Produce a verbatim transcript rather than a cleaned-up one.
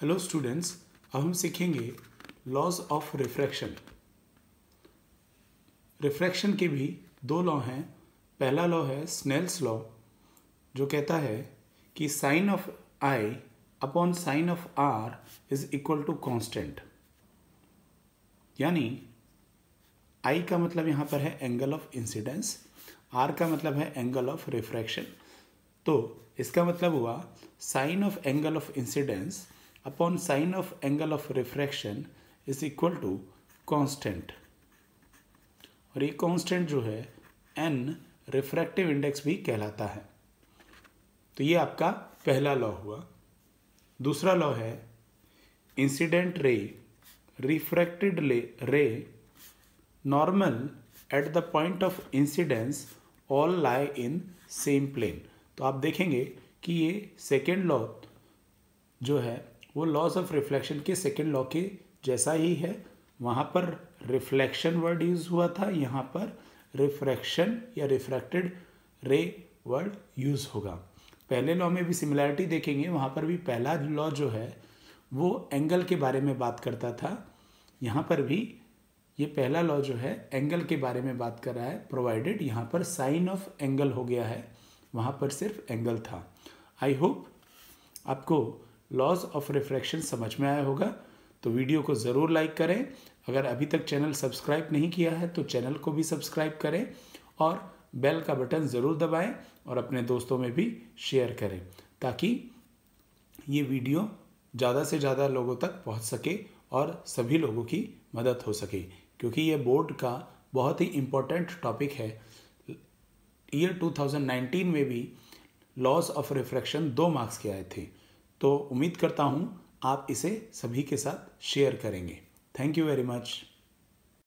Hello students, अब हम सीखेंगे लॉज ऑफ रिफ्रैक्शन। रिफ्रैक्शन के भी दो लॉ हैं। पहला लॉ है स्नेल्स लॉ, जो कहता है कि sine of i upon sine of r is equal to constant. यानी आई का मतलब यहाँ पर है एंगल ऑफ इंसिडेंस, आर का मतलब है एंगल ऑफ रिफ्रैक्शन। तो इसका मतलब हुआ sine of angle of incidence upon sine of angle of refraction is equal to constant. और ये कांस्टेंट जो है एन रिफ्रैक्टिव इंडेक्स भी कहलाता है। तो ये आपका पहला लॉ हुआ। दूसरा लॉ है incident ray refracted ray normal at the point of incidence all lie in same plane. तो आप देखेंगे कि ये सेकेंड लॉ जो है वो लॉज ऑफ रिफ्लेक्शन के सेकेंड लॉ के जैसा ही है। वहाँ पर रिफ्लेक्शन वर्ड यूज़ हुआ था, यहाँ पर रिफ्रैक्शन या रिफ्रैक्टेड रे वर्ड यूज़ होगा। पहले लॉ में भी सिमिलैरिटी देखेंगे, वहाँ पर भी पहला लॉ जो है वो एंगल के बारे में बात करता था, यहाँ पर भी ये पहला लॉ जो है एंगल के बारे में बात कर रहा है, प्रोवाइडेड यहाँ पर साइन ऑफ एंगल हो गया है, वहाँ पर सिर्फ एंगल था। आई होप आपको लॉज ऑफ रिफ्रैक्शन समझ में आया होगा। तो वीडियो को ज़रूर लाइक करें। अगर अभी तक चैनल सब्सक्राइब नहीं किया है तो चैनल को भी सब्सक्राइब करें और बेल का बटन ज़रूर दबाएं और अपने दोस्तों में भी शेयर करें ताकि ये वीडियो ज़्यादा से ज़्यादा लोगों तक पहुंच सके और सभी लोगों की मदद हो सके, क्योंकि ये बोर्ड का बहुत ही इम्पोर्टेंट टॉपिक है। ईयर टू थाउजेंड नाइनटीन में भी लॉज ऑफ रिफ्रैक्शन दो मार्क्स के आए थे। तो उम्मीद करता हूँ आप इसे सभी के साथ शेयर करेंगे। Thank you very much.